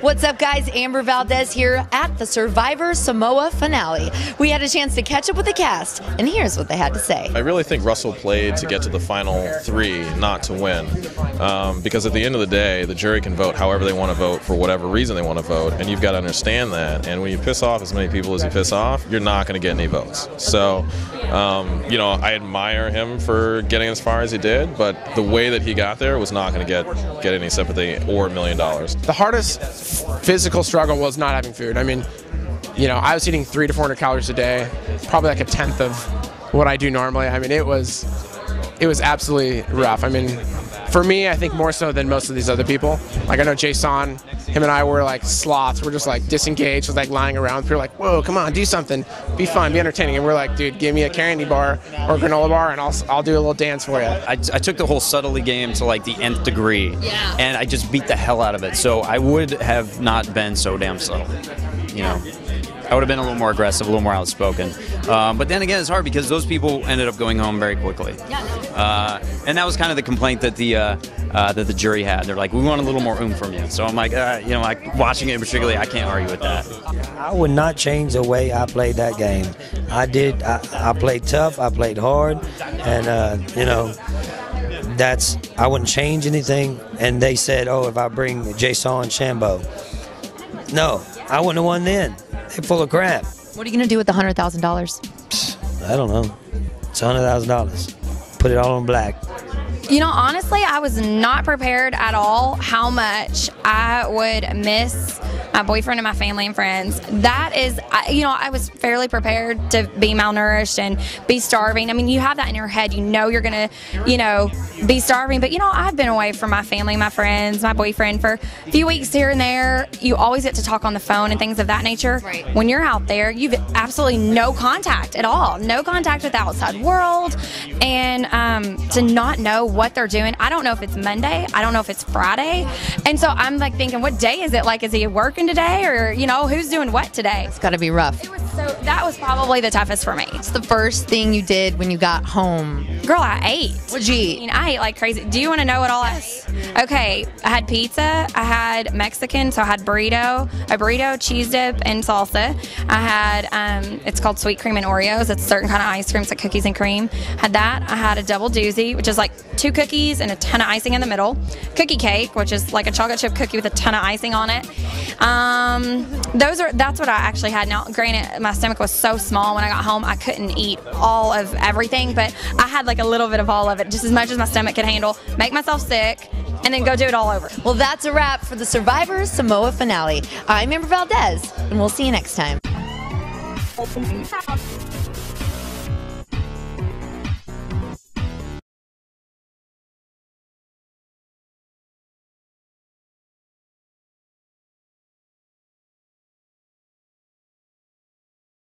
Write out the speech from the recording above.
What's up, guys? Amber Valdez here at the Survivor Samoa finale. We had a chance to catch up with the cast, and here's what they had to say. I really think Russell played to get to the final three, not to win. Because at the end of the day, the jury can vote however they want to vote for whatever reason they want to vote, and you've got to understand that. And when you piss off as many people as you piss off, you're not going to get any votes. So, you know, I admire him for getting as far as he did, but the way that he got there was not going to get any sympathy or $1 million. The hardest physical struggle was not having food. I mean, you know, I was eating 300 to 400 calories a day, probably like a tenth of what I do normally. I mean, it was absolutely rough. I mean, for me, I think more so than most of these other people. Like, I know Jason, him and I were like sloths. We're just like disengaged, with like lying around. People were like, "Whoa, come on, do something, be fun, be entertaining." And we're like, "Dude, give me a candy bar or a granola bar, and I'll do a little dance for you." I took the whole subtlety game to like the nth degree, and I just beat the hell out of it. So I would have not been so damn subtle, you know. I would have been a little more aggressive, a little more outspoken. But then again, it's hard because those people ended up going home very quickly. And that was kind of the complaint that the jury had. They're like, we want a little more oomph from you. So I'm like, you know, like watching it particularly, I can't argue with that. I would not change the way I played that game. I played tough, I played hard, and you know, I wouldn't change anything. And they said, oh, if I bring Jason Shambo. No, I wouldn't have won then. They're full of crap. What are you going to do with the $100,000? I don't know. It's $100,000. Put it all on black. You know, honestly, I was not prepared at all how much I would miss my boyfriend and my family and friends. That is, you know, I was fairly prepared to be malnourished and be starving. I mean, you have that in your head. You know you're going to, you know, be starving. But, you know, I've been away from my family, my friends, my boyfriend for a few weeks here and there. You always get to talk on the phone and things of that nature. Right. When you're out there, you've absolutely no contact at all. No contact with the outside world. And to not know what they're doing. I don't know if it's Monday. I don't know if it's Friday. And so I'm like thinking, what day is it? Like, is he working today, or you know, who's doing what today? It's got to be rough. It was so, that was probably the toughest for me. It's the first thing you did when you got home. Girl, I ate. What'd you eat? I mean, I ate like crazy. Do you want to know what all I ate? Okay, I had pizza. I had Mexican, so I had a burrito, cheese dip, and salsa. I had it's called sweet cream and Oreos. It's a certain kind of ice cream. It's like cookies and cream. Had that. I had a double doozy, which is like 2 cookies and a ton of icing in the middle. Cookie cake, which is like a chocolate chip cookie with a ton of icing on it. That's what I actually had. Now, granted, my stomach was so small when I got home, I couldn't eat all of everything, but I had like a little bit of all of it, just as much as my stomach could handle, make myself sick, and then go do it all over. Well, that's a wrap for the Survivor Samoa finale. I'm Amber Valdez, and we'll see you next time.